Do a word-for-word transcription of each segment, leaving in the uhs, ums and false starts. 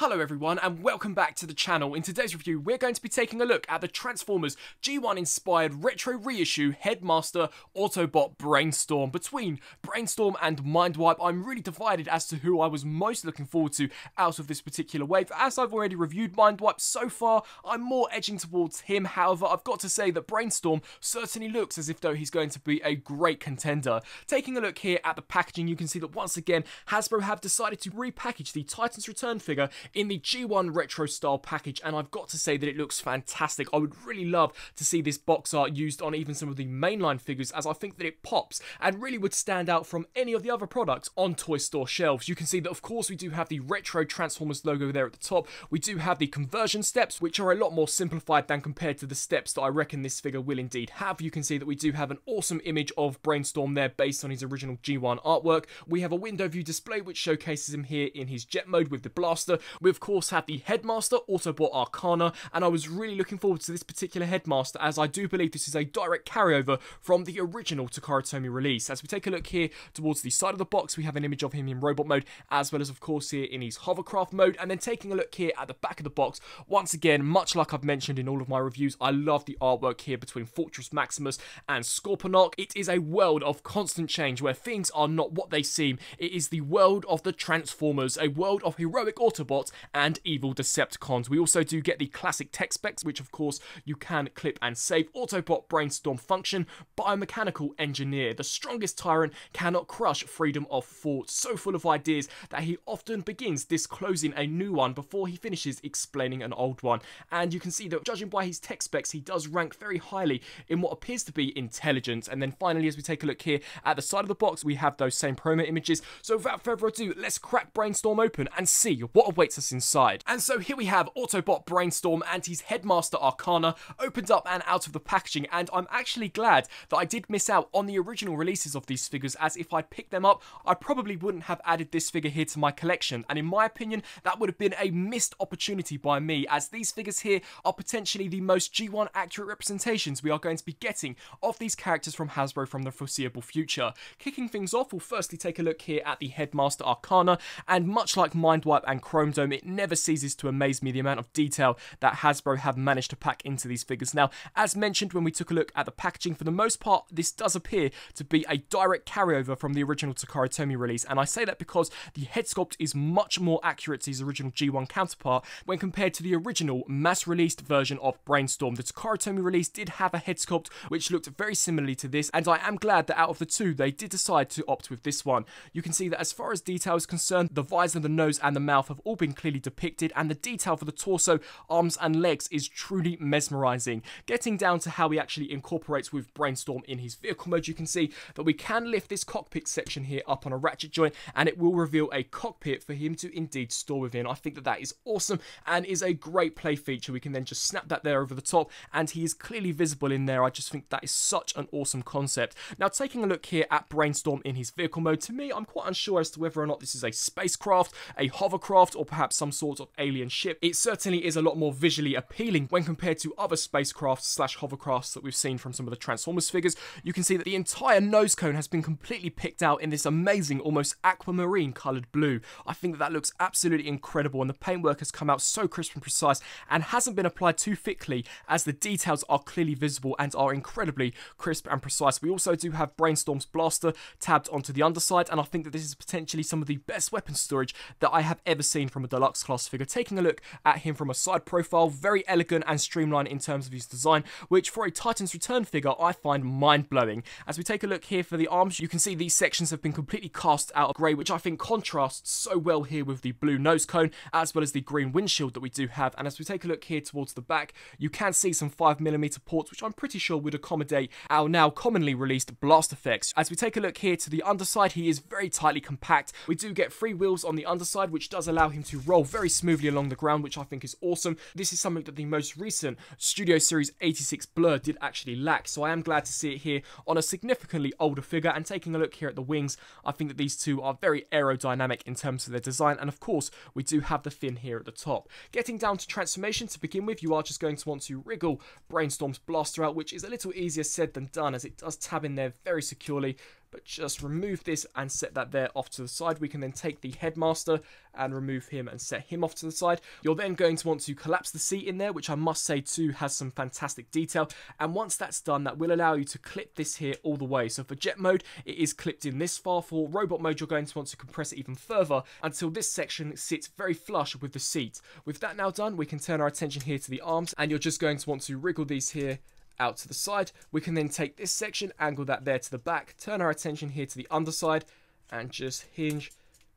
Hello everyone and welcome back to the channel. In today's review we're going to be taking a look at the Transformers G one inspired retro reissue Headmaster Autobot Brainstorm. Between Brainstorm and Mindwipe I'm really divided as to who I was most looking forward to out of this particular wave. As I've already reviewed Mindwipe so far I'm more edging towards him, however I've got to say that Brainstorm certainly looks as if though he's going to be a great contender. Taking a look here at the packaging you can see that once again Hasbro have decided to repackage the Titans Return figure in the G one retro style package, and I've got to say that it looks fantastic. I would really love to see this box art used on even some of the mainline figures, as I think that it pops and really would stand out from any of the other products on toy store shelves. You can see that of course we do have the retro Transformers logo there at the top. We do have the conversion steps, which are a lot more simplified than compared to the steps that I reckon this figure will indeed have. You can see that we do have an awesome image of Brainstorm there based on his original G one artwork. We have a window view display which showcases him here in his jet mode with the blaster. We of course have the Headmaster Autobot Arcana, and I was really looking forward to this particular Headmaster as I do believe this is a direct carryover from the original Takara Tomy release. As we take a look here towards the side of the box we have an image of him in robot mode, as well as of course here in his hovercraft mode. And then taking a look here at the back of the box, once again much like I've mentioned in all of my reviews, I love the artwork here between Fortress Maximus and Scorponok. It is a world of constant change where things are not what they seem. It is the world of the Transformers, a world of heroic Autobots and evil Decepticons. We also do get the classic tech specs, which of course you can clip and save. Autobot Brainstorm function, biomechanical engineer. The strongest tyrant cannot crush freedom of thought. So full of ideas that he often begins disclosing a new one before he finishes explaining an old one. And you can see that judging by his tech specs, he does rank very highly in what appears to be intelligence. And then finally, as we take a look here at the side of the box, we have those same promo images. So without further ado, let's crack Brainstorm open and see what awaits us inside. And so here we have Autobot Brainstorm and his Headmaster Arcana opened up and out of the packaging, and I'm actually glad that I did miss out on the original releases of these figures, as if I'd picked them up I probably wouldn't have added this figure here to my collection, and in my opinion that would have been a missed opportunity by me, as these figures here are potentially the most G one accurate representations we are going to be getting of these characters from Hasbro from the foreseeable future. Kicking things off, we'll firstly take a look here at the Headmaster Arcana, and much like Mindwipe and Chromedome, it never ceases to amaze me the amount of detail that Hasbro have managed to pack into these figures. Now, as mentioned when we took a look at the packaging, for the most part, this does appear to be a direct carryover from the original Takara Tomy release, and I say that because the head sculpt is much more accurate to his original G one counterpart when compared to the original mass-released version of Brainstorm. The Takara Tomy release did have a head sculpt which looked very similarly to this, and I am glad that out of the two, they did decide to opt with this one. You can see that as far as detail is concerned, the visor, the nose, and the mouth have all been clearly depicted, and the detail for the torso, arms and legs is truly mesmerizing. Getting down to how he actually incorporates with Brainstorm in his vehicle mode, you can see that we can lift this cockpit section here up on a ratchet joint and it will reveal a cockpit for him to indeed store within. I think that that is awesome and is a great play feature. We can then just snap that there over the top and he is clearly visible in there. I just think that is such an awesome concept. Now taking a look here at Brainstorm in his vehicle mode, to me I'm quite unsure as to whether or not this is a spacecraft, a hovercraft, or perhaps some sort of alien ship. It certainly is a lot more visually appealing when compared to other spacecraft slash hovercrafts that we've seen from some of the Transformers figures. You can see that the entire nose cone has been completely picked out in this amazing, almost aquamarine coloured blue. I think that that looks absolutely incredible, and the paintwork has come out so crisp and precise and hasn't been applied too thickly, as the details are clearly visible and are incredibly crisp and precise. We also do have Brainstorm's blaster tabbed onto the underside, and I think that this is potentially some of the best weapon storage that I have ever seen from a deluxe class figure. Taking a look at him from a side profile, very elegant and streamlined in terms of his design, which for a Titans Return figure I find mind-blowing. As we take a look here for the arms, you can see these sections have been completely cast out of grey, which I think contrasts so well here with the blue nose cone as well as the green windshield that we do have. And as we take a look here towards the back, you can see some five millimeter ports, which I'm pretty sure would accommodate our now commonly released blast effects. As we take a look here to the underside, he is very tightly compact. We do get free wheels on the underside, which does allow him to roll very smoothly along the ground, which I think is awesome. This is something that the most recent Studio Series eighty-six Blur did actually lack, so I am glad to see it here on a significantly older figure. And taking a look here at the wings, I think that these two are very aerodynamic in terms of their design, and of course we do have the fin here at the top. Getting down to transformation, to begin with you are just going to want to wriggle Brainstorm's blaster out, which is a little easier said than done as it does tab in there very securely. but just remove this and set that there off to the side. We can then take the Headmaster and remove him and set him off to the side. You're then going to want to collapse the seat in there, which I must say too has some fantastic detail. And once that's done, that will allow you to clip this here all the way. So for jet mode, it is clipped in this far. For robot mode, you're going to want to compress it even further until this section sits very flush with the seat. With that now done, we can turn our attention here to the arms, and you're just going to want to wriggle these here out to the side. We can then take this section, angle that there to the back, turn our attention here to the underside, and just hinge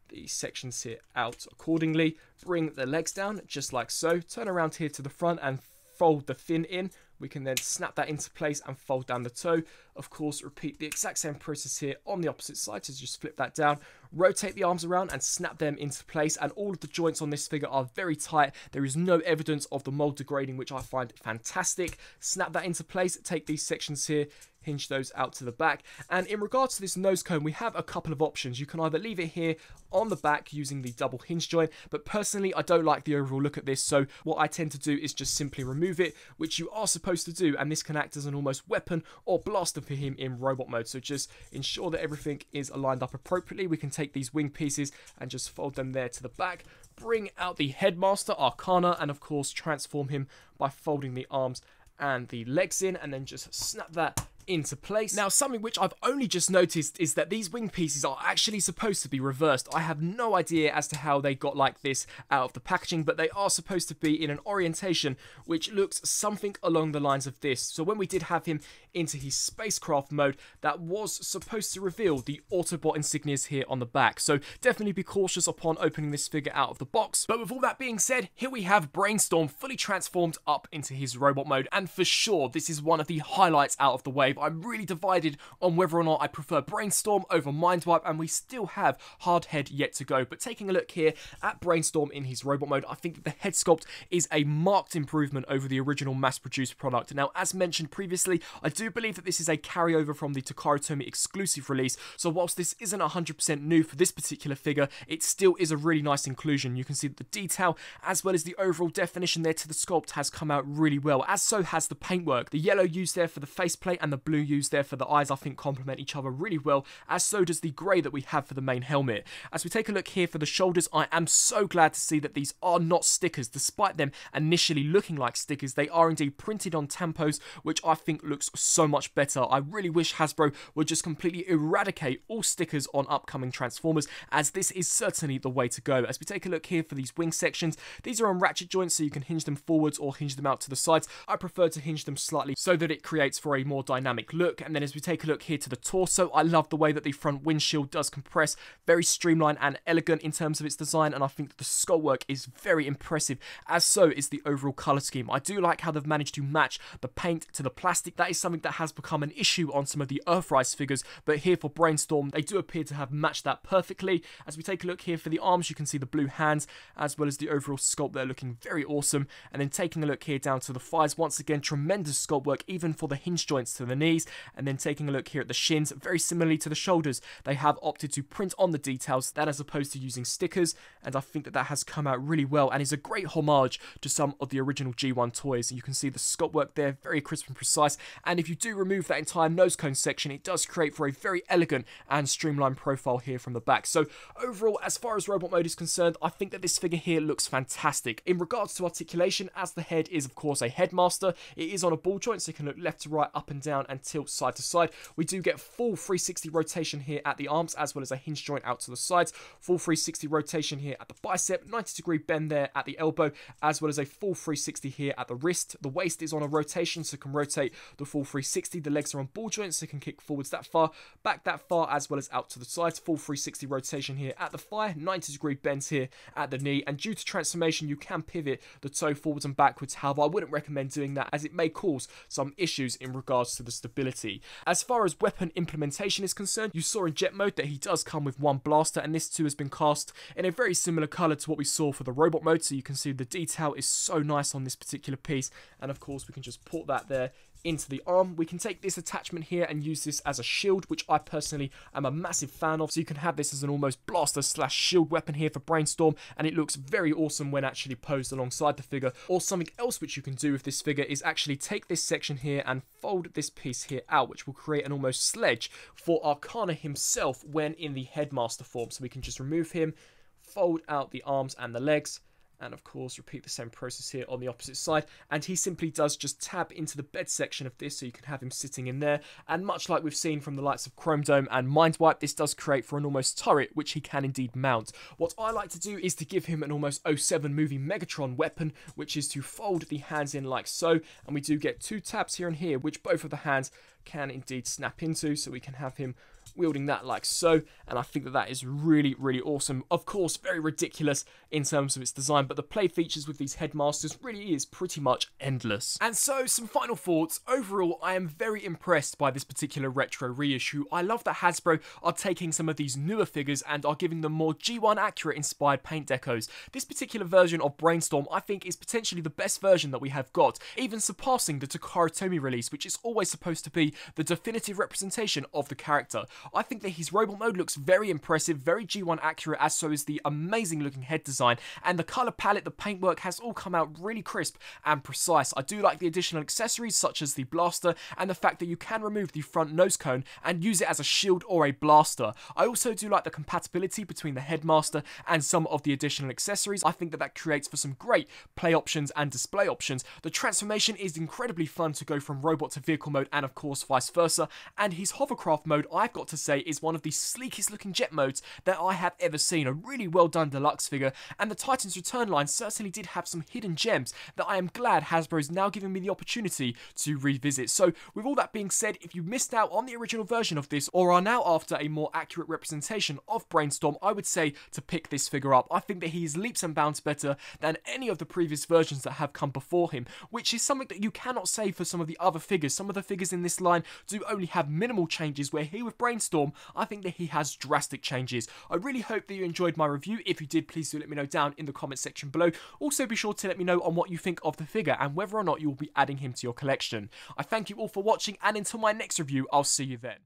these sections here out accordingly. Bring the legs down just like so, turn around here to the front and fold the fin in. We can then snap that into place and fold down the toe. Of course, repeat the exact same process here on the opposite side, so just flip that down, rotate the arms around and snap them into place. And all of the joints on this figure are very tight. There is no evidence of the mold degrading, which I find fantastic. Snap that into place, take these sections here, hinge those out to the back. And in regards to this nose cone, we have a couple of options. You can either leave it here on the back using the double hinge joint, but personally I don't like the overall look at this, so what I tend to do is just simply remove it, which you are supposed to do, and this can act as an almost weapon or blaster for him in robot mode. So just ensure that everything is aligned up appropriately. We can take these wing pieces and just fold them there to the back. Bring out the Headmaster Arcana and of course transform him by folding the arms and the legs in, and then just snap that into place. Now, something which I've only just noticed is that these wing pieces are actually supposed to be reversed. I have no idea as to how they got like this out of the packaging, but they are supposed to be in an orientation which looks something along the lines of this. So when we did have him into his spacecraft mode, that was supposed to reveal the Autobot insignias here on the back. So definitely be cautious upon opening this figure out of the box. But with all that being said, here we have Brainstorm fully transformed up into his robot mode, and for sure this is one of the highlights out of the way. I'm really divided on whether or not I prefer Brainstorm over Mindwipe, and we still have Hardhead yet to go. But taking a look here at Brainstorm in his robot mode, I think that the head sculpt is a marked improvement over the original mass-produced product. Now, as mentioned previously, I do believe that this is a carryover from the Takara Tomy exclusive release, so whilst this isn't one hundred percent new for this particular figure, it still is a really nice inclusion. You can see that the detail, as well as the overall definition there to the sculpt, has come out really well, as so has the paintwork. The yellow used there for the faceplate and the blue used there for the eyes I think complement each other really well, as so does the grey that we have for the main helmet. As we take a look here for the shoulders, I am so glad to see that these are not stickers. Despite them initially looking like stickers, they are indeed printed on tampos, which I think looks so much better. I really wish Hasbro would just completely eradicate all stickers on upcoming Transformers, as this is certainly the way to go. As we take a look here for these wing sections, these are on ratchet joints, so you can hinge them forwards or hinge them out to the sides. I prefer to hinge them slightly so that it creates for a more dynamic look. And then as we take a look here to the torso, I love the way that the front windshield does compress, very streamlined and elegant in terms of its design, and I think that the skull work is very impressive, as so is the overall colour scheme. I do like how they've managed to match the paint to the plastic. That is something that has become an issue on some of the Earthrise figures, but here for Brainstorm they do appear to have matched that perfectly. As we take a look here for the arms, you can see the blue hands as well as the overall sculpt there looking very awesome. And then taking a look here down to the thighs, once again tremendous sculpt work even for the hinge joints to the knee. Knees, and then taking a look here at the shins, very similarly to the shoulders, they have opted to print on the details, that as opposed to using stickers, and I think that that has come out really well and is a great homage to some of the original G one toys. You can see the sculpt work there, very crisp and precise, and if you do remove that entire nose cone section, it does create for a very elegant and streamlined profile here from the back. So overall, as far as robot mode is concerned, I think that this figure here looks fantastic. In regards to articulation, as the head is of course a Headmaster, it is on a ball joint, so you can look left to right, up and down, and tilt side to side. We do get full three sixty rotation here at the arms, as well as a hinge joint out to the sides, full three sixty rotation here at the bicep, ninety degree bend there at the elbow, as well as a full three sixty here at the wrist. The waist is on a rotation, so can rotate the full three sixty. The legs are on ball joints, so can kick forwards that far, back that far, as well as out to the sides. Full three sixty rotation here at the thigh, ninety degree bends here at the knee, and due to transformation you can pivot the toe forwards and backwards. However, I wouldn't recommend doing that, as it may cause some issues in regards to the stability. As far as weapon implementation is concerned, you saw in jet mode that he does come with one blaster, and this too has been cast in a very similar colour to what we saw for the robot mode, so you can see the detail is so nice on this particular piece. And of course we can just port that there into the arm. We can take this attachment here and use this as a shield, which I personally am a massive fan of. So you can have this as an almost blaster slash shield weapon here for Brainstorm, and it looks very awesome when actually posed alongside the figure. Or something else which you can do with this figure is actually take this section here and fold this piece here out, which will create an almost sledge for Arcana himself when in the Headmaster form. So we can just remove him, fold out the arms and the legs, and of course repeat the same process here on the opposite side, and he simply does just tab into the bed section of this, so you can have him sitting in there. And much like we've seen from the likes of Chromedome and Mindwipe, this does create for an almost turret which he can indeed mount. What I like to do is to give him an almost oh seven movie Megatron weapon, which is to fold the hands in like so, and we do get two tabs here and here which both of the hands can indeed snap into, so we can have him wielding that like so. And I think that that is really, really awesome. Of course, very ridiculous in terms of its design, but the play features with these Headmasters really is pretty much endless. And so, some final thoughts. Overall, I am very impressed by this particular retro reissue. I love that Hasbro are taking some of these newer figures and are giving them more G one accurate inspired paint decos. This particular version of Brainstorm, I think, is potentially the best version that we have got, even surpassing the Takara Tomy release, which is always supposed to be the definitive representation of the character. I think that his robot mode looks very impressive, very G one accurate, as so is the amazing looking head design, and the colour palette, the paintwork has all come out really crisp and precise. I do like the additional accessories such as the blaster and the fact that you can remove the front nose cone and use it as a shield or a blaster. I also do like the compatibility between the Headmaster and some of the additional accessories. I think that that creates for some great play options and display options. The transformation is incredibly fun to go from robot to vehicle mode and of course vice versa, and his hovercraft mode, I've got to to say, is one of the sleekest looking jet modes that I have ever seen. A really well done deluxe figure, and the Titans Return line certainly did have some hidden gems that I am glad Hasbro is now giving me the opportunity to revisit. So with all that being said, if you missed out on the original version of this or are now after a more accurate representation of Brainstorm, I would say to pick this figure up. I think that he is leaps and bounds better than any of the previous versions that have come before him, which is something that you cannot say for some of the other figures. Some of the figures in this line do only have minimal changes, where here with Brainstorm Storm, I think that he has drastic changes. I really hope that you enjoyed my review. If you did, please do let me know down in the comment section below. Also be sure to let me know on what you think of the figure and whether or not you will be adding him to your collection. I thank you all for watching, and until my next review, I'll see you then.